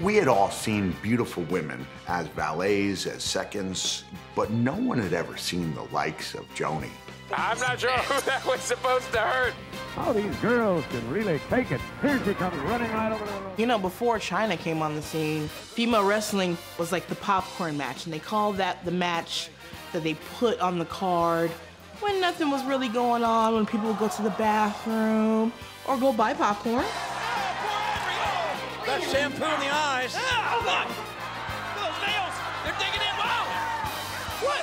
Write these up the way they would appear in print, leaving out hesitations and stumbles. We had all seen beautiful women as valets, as seconds, but no one had ever seen the likes of Joanie. I'm not sure who that was supposed to hurt. How these girls can really take it. Here she comes running right over the road. You know, before Chyna came on the scene, female wrestling was like the popcorn match, and they called that the match that they put on the card when nothing was really going on, when people would go to the bathroom or go buy popcorn. That shampoo in the eyes. Oh, look! Those nails, they're digging in. Wow! What?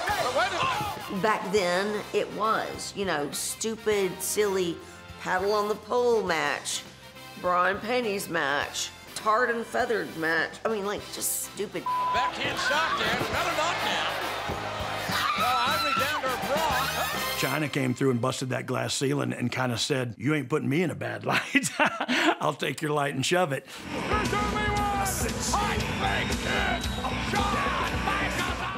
Hey. Back then, it was, you know, stupid, silly paddle on the pole match, bra and panties match, tarred and feathered match. I mean, like, just stupid. Backhand shot there, another knockdown. Well, Ivory down to her bra. Chyna came through and busted that glass ceiling and kind of said, "You ain't putting me in a bad light. I'll take your light and shove it."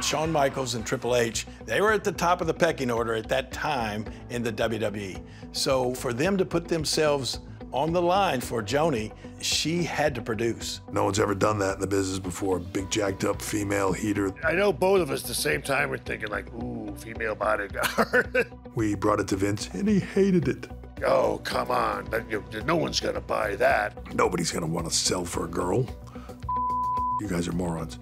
Shawn Michaels and Triple H, they were at the top of the pecking order at that time in the WWE. So for them to put themselves on the line for Joanie, she had to produce. No one's ever done that in the business before, big jacked up female heater. I know both of us at the same time were thinking like, ooh, female bodyguard. We brought it to Vince and he hated it. Oh, come on, no one's gonna buy that. Nobody's gonna wanna sell for a girl. You guys are morons.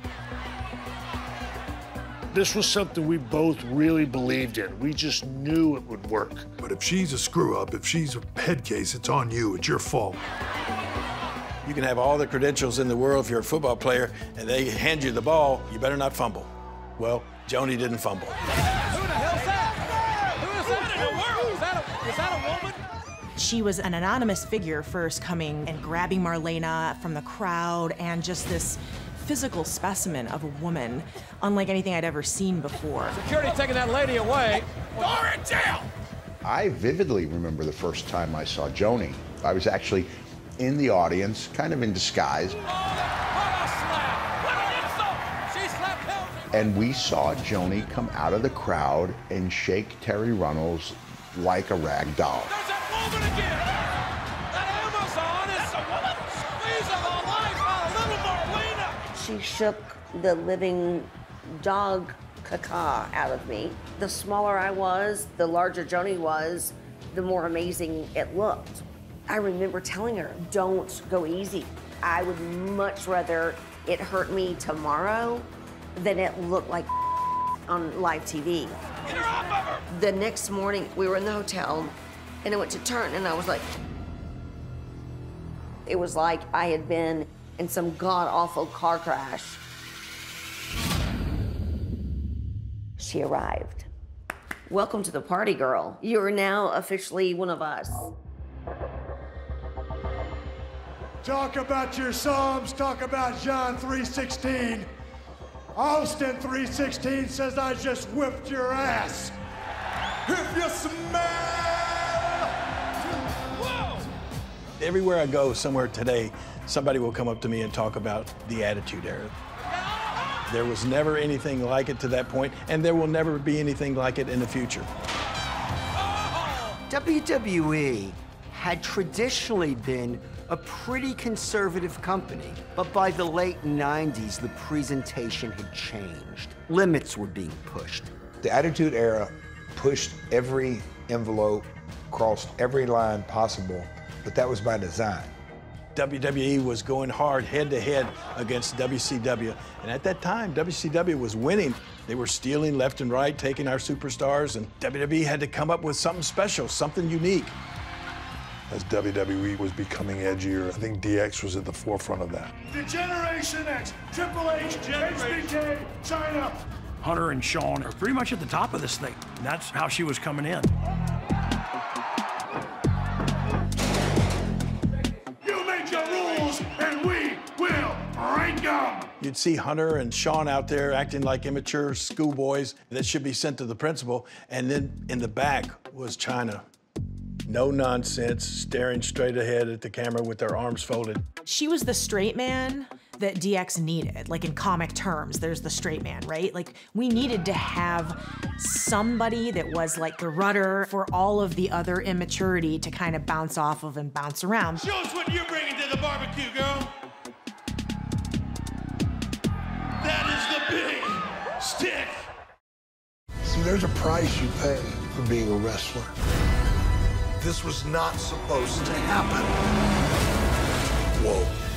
This was something we both really believed in. We just knew it would work. But if she's a screw-up, if she's a head case, it's on you, it's your fault. You can have all the credentials in the world if you're a football player and they hand you the ball, you better not fumble. Well, Joanie didn't fumble. Who the hell's that? Who is that in the world? Is that a woman? She was an anonymous figure first coming and grabbing Marlena from the crowd and just this physical specimen of a woman, unlike anything I'd ever seen before. Security taking that lady away. You're in jail! I vividly remember the first time I saw Joanie. I was actually in the audience, kind of in disguise. Oh, that slap. What an insult! She slapped him. And we saw Joanie come out of the crowd and shake Terry Runnels like a rag doll. There's that woman again! That Amazon is a woman! Squeeze of our life out of little Marlena! She shook the living dog caca out of me. The smaller I was, the larger Joanie was, the more amazing it looked. I remember telling her, don't go easy. I would much rather it hurt me tomorrow than it looked like on live TV. Get her off of her! The next morning, we were in the hotel, and I went to turn, and I was like... It was like I had been in some god-awful car crash. She arrived. Welcome to the party, girl. You are now officially one of us. Talk about your Psalms, talk about John 3:16. Austin 3:16 says, I just whipped your ass. If you smell! Whoa. Everywhere I go, somewhere today, somebody will come up to me and talk about the Attitude Era. There was never anything like it to that point, and there will never be anything like it in the future. WWE had traditionally been a pretty conservative company, but by the late 90s, the presentation had changed. Limits were being pushed. The Attitude Era pushed every envelope, crossed every line possible, but that was by design. WWE was going hard head-to-head against WCW, and at that time, WCW was winning. They were stealing left and right, taking our superstars, and WWE had to come up with something special, something unique. As WWE was becoming edgier, I think DX was at the forefront of that. The Generation X, Triple H, HBK, Chyna. Hunter and Shawn are pretty much at the top of this thing. And that's how she was coming in. You make the rules, and we will break them. You'd see Hunter and Shawn out there acting like immature schoolboys that should be sent to the principal. And then in the back was Chyna. No nonsense, staring straight ahead at the camera with their arms folded. She was the straight man that DX needed. Like in comic terms, there's the straight man, right? Like we needed to have somebody that was like the rudder for all of the other immaturity to kind of bounce off of and bounce around. Show us what you're bringing to the barbecue, girl. stick. See, there's a price you pay for being a wrestler. This was not supposed to happen. Whoa.